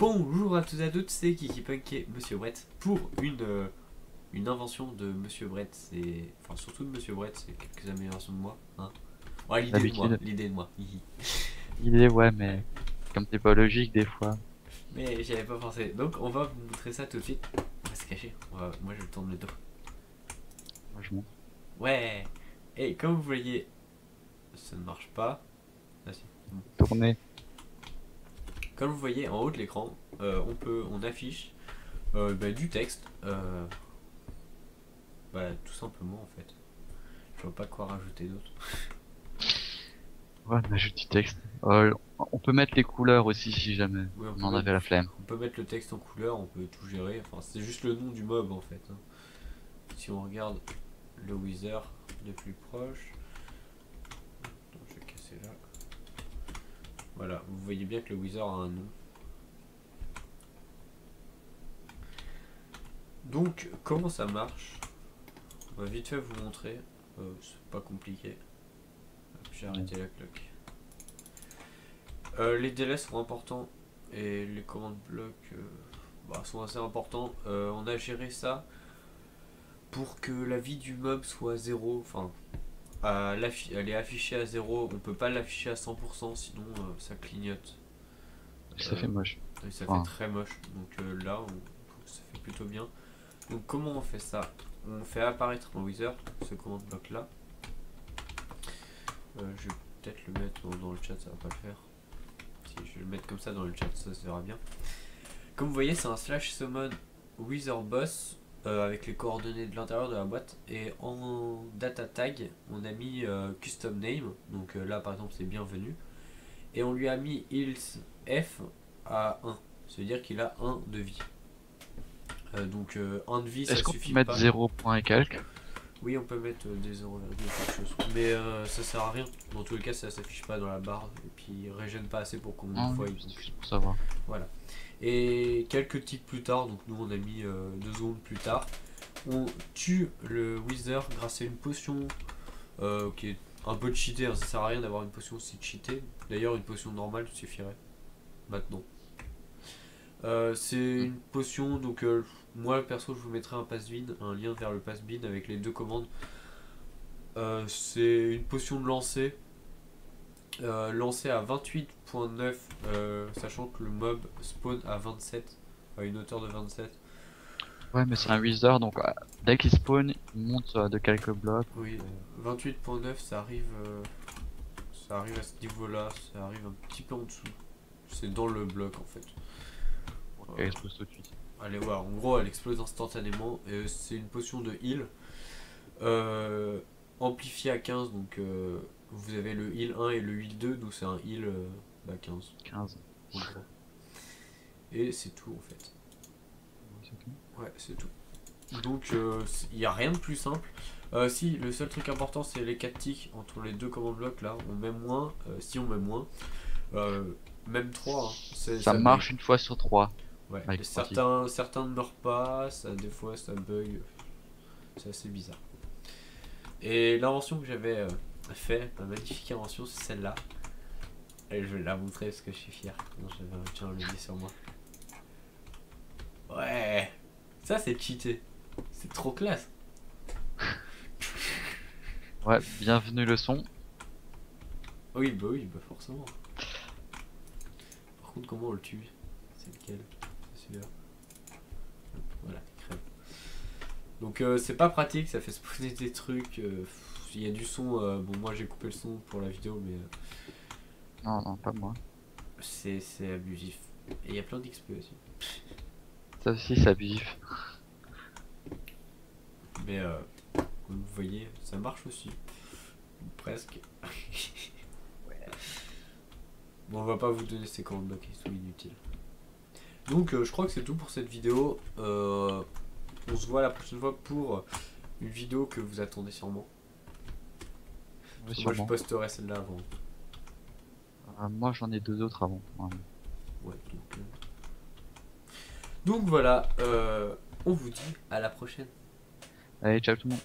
Bonjour à tous et à toutes, c'est Kiki Punk et Monsieur Brett pour une invention de Monsieur Brett, enfin surtout de Monsieur Brett, c'est quelques améliorations de moi, hein. Ouais, l'idée de moi. L'idée, ouais, mais comme c'est pas logique des fois. Mais j'y avais pas pensé, donc on va vous montrer ça tout de suite. On va se cacher, moi je tourne le dos. Moi je monte. Ouais. Et comme vous voyez, ça ne marche pas. Ah, si. Tournez. Comme vous voyez en haut de l'écran, on affiche du texte, tout simplement en fait. Je vois pas quoi rajouter d'autre. Ouais, on ajoute du texte. On peut mettre les couleurs aussi si jamais on en avait la flemme. On peut mettre le texte en couleur, on peut tout gérer. Enfin, c'est juste le nom du mob en fait. Hein. Si on regarde le wither de plus proche. Attends, je vais casser là. Voilà, vous voyez bien que le wizard a un nom. Donc, comment ça marche? On va vite fait vous montrer. C'est pas compliqué. J'ai arrêté la cloque. Les délais sont importants et les commandes blocs sont assez importants. On a géré ça pour que la vie du mob soit à 0. Enfin, elle est affichée à 0, on peut pas l'afficher à 100% sinon ça clignote. Ça fait moche. Ça fait très moche. Donc là, ça fait plutôt bien. Donc comment on fait ça? On fait apparaître un wizard, ce commande bloc là. Je vais peut-être le mettre dans le chat, ça va pas le faire. Si je vais le mettre comme ça dans le chat, ça sera bien. Comme vous voyez, c'est un slash summon wizard boss. Avec les coordonnées de l'intérieur de la boîte, et en data tag on a mis custom name, donc là par exemple c'est bienvenu, et on lui a mis heals f à 1, ça veut dire qu'il a 1 de vie, donc 1 de vie ça suffit pas. Est-ce qu'on peut mettre 0 et quelques? Oui, on peut mettre des 0 quelque chose, mais ça sert à rien, dans tous les cas ça s'affiche pas dans la barre et puis il régène pas assez pour combien de fois il suffit pour savoir. Voilà. Et quelques tics plus tard, donc nous on a mis 2 secondes plus tard, on tue le wizard grâce à une potion qui est un peu cheatée, hein. Ça sert à rien d'avoir une potion aussi cheatée, d'ailleurs une potion normale suffirait maintenant. C'est une potion, donc moi perso je vous mettrai un pass-bin, un lien vers le pass-bin avec les deux commandes. C'est une potion de lancer. Lancé à 28.9, sachant que le mob spawn à 27, à une hauteur de 27. Ouais, mais c'est un wizard, donc dès qu'il spawn, il monte de quelques blocs. Oui, 28.9, ça arrive à ce niveau-là, ça arrive un petit peu en dessous. C'est dans le bloc en fait. Elle explose tout de suite. Allez voir, en gros, elle explose instantanément. C'est une potion de heal, amplifiée à 15, donc. Vous avez le heal 1 et le heal 2, donc c'est un heal 15. 15. Ouais. Et c'est tout en fait. Ouais, c'est tout. Donc il n'y a rien de plus simple. Si, le seul truc important c'est les 4 tics entre les deux commandes blocs là. On met moins, si on met moins, même 3. Hein. Ça marche bug. Une fois sur 3. Ouais, certains ne meurent pas, des fois ça bug. C'est assez bizarre. Et l'invention que j'avais. Fait ma magnifique invention, c'est celle-là. Et je vais la montrer parce que je suis fier. Non, j'avais déjà un levier sur moi. Ouais, ça c'est cheaté. C'est trop classe. Ouais, bienvenue le son. Oui, bah forcément. Par contre, comment on le tue? C'est lequel? C'est celui-là. Voilà, crème. Donc, c'est pas pratique, ça fait spawner des trucs. Il y a du son, bon moi j'ai coupé le son pour la vidéo mais... Non, pas moi. C'est abusif. Et il y a plein d'XP aussi. Ça aussi c'est abusif. Mais comme vous voyez, ça marche aussi. Presque. Ouais. Bon on va pas vous donner ces commandes blocs, ils sont inutiles. Donc je crois que c'est tout pour cette vidéo. On se voit la prochaine fois pour une vidéo que vous attendez sûrement. Oui, moi je posterai celle-là avant. Moi j'en ai deux autres avant. Ouais, donc voilà, on vous dit à la prochaine. Allez, ciao tout le monde.